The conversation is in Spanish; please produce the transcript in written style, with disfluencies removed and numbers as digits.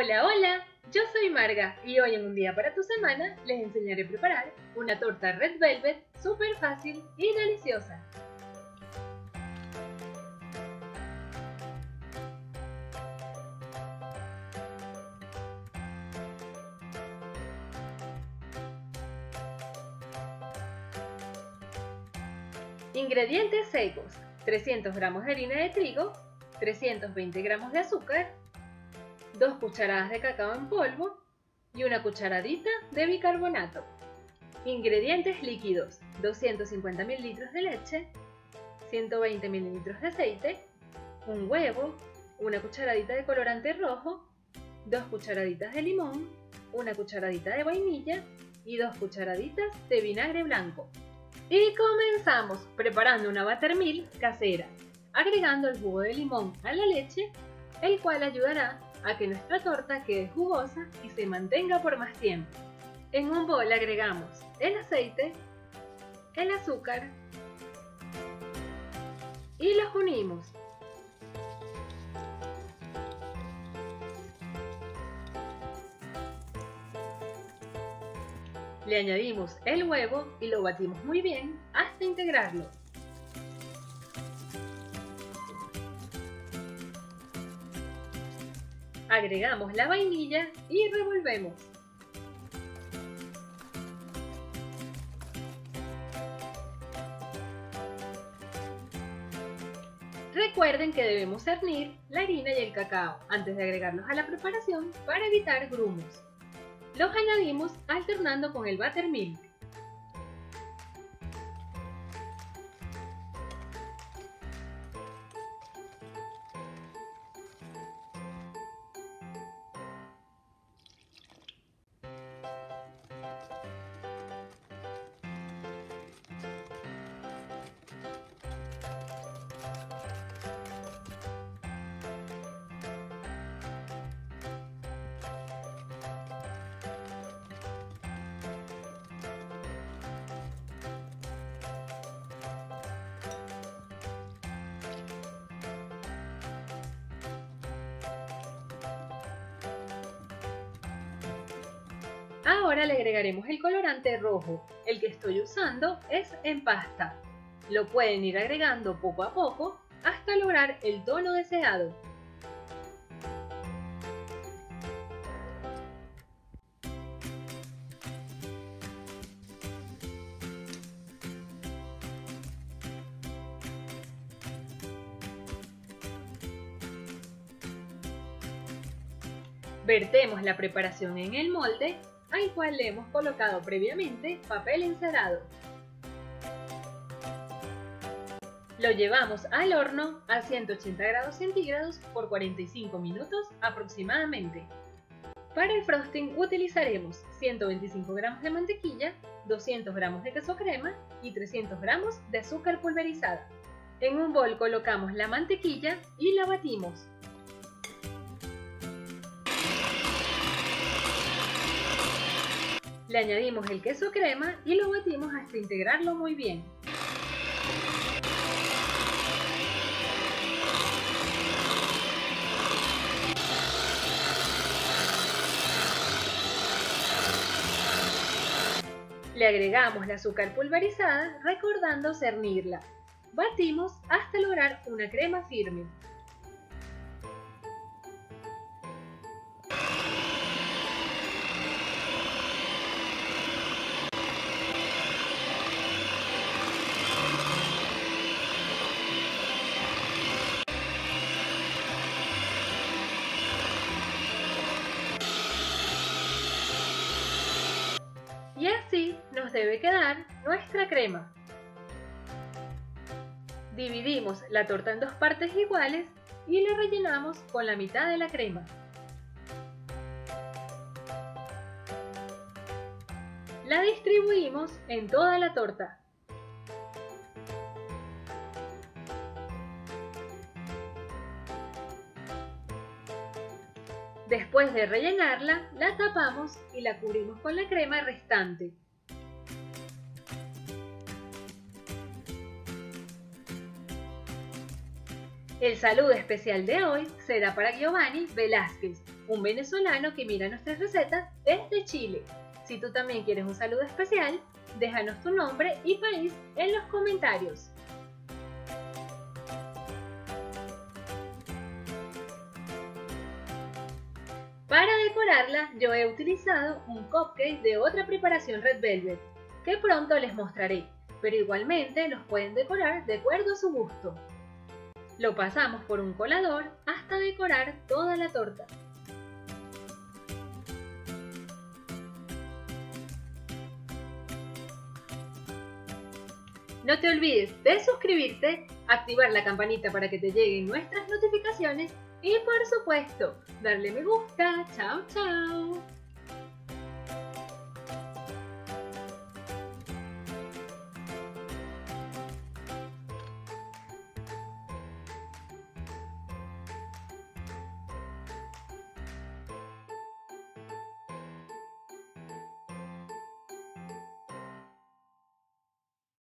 Hola, hola, yo soy Marga y hoy en Un Día para Tu Semana les enseñaré a preparar una torta Red Velvet súper fácil y deliciosa. Ingredientes secos: 300 gramos de harina de trigo, 320 gramos de azúcar, 2 cucharadas de cacao en polvo y una cucharadita de bicarbonato. Ingredientes líquidos: 250 ml de leche, 120 ml de aceite, un huevo, una cucharadita de colorante rojo, 2 cucharaditas de limón, una cucharadita de vainilla y 2 cucharaditas de vinagre blanco. Y comenzamos preparando una buttermilk casera, agregando el jugo de limón a la leche, el cual ayudará a que nuestra torta quede jugosa y se mantenga por más tiempo. En un bol agregamos el aceite, el azúcar y los unimos. Le añadimos el huevo y lo batimos muy bien hasta integrarlo. Agregamos la vainilla y revolvemos. Recuerden que debemos cernir la harina y el cacao antes de agregarlos a la preparación para evitar grumos. Los añadimos alternando con el buttermilk. Ahora le agregaremos el colorante rojo. El que estoy usando es en pasta. Lo pueden ir agregando poco a poco hasta lograr el tono deseado. Vertemos la preparación en el molde al cual le hemos colocado previamente papel encerado. Lo llevamos al horno a 180 grados centígrados por 45 minutos aproximadamente. Para el frosting utilizaremos 125 gramos de mantequilla, 200 gramos de queso crema y 300 gramos de azúcar pulverizada. En un bol colocamos la mantequilla y la batimos. Le añadimos el queso crema y lo batimos hasta integrarlo muy bien. Le agregamos el azúcar pulverizada, recordando cernirla. Batimos hasta lograr una crema firme. Y así nos debe quedar nuestra crema. Dividimos la torta en dos partes iguales y la rellenamos con la mitad de la crema. La distribuimos en toda la torta. Después de rellenarla, la tapamos y la cubrimos con la crema restante. El saludo especial de hoy será para Giovanni Velázquez, un venezolano que mira nuestras recetas desde Chile. Si tú también quieres un saludo especial, déjanos tu nombre y país en los comentarios. Para decorarla, yo he utilizado un cupcake de otra preparación Red Velvet, que pronto les mostraré, pero igualmente los pueden decorar de acuerdo a su gusto. Lo pasamos por un colador hasta decorar toda la torta. No te olvides de suscribirte, activar la campanita para que te lleguen nuestras notificaciones y por supuesto, darle me gusta. ¡Chao, chao!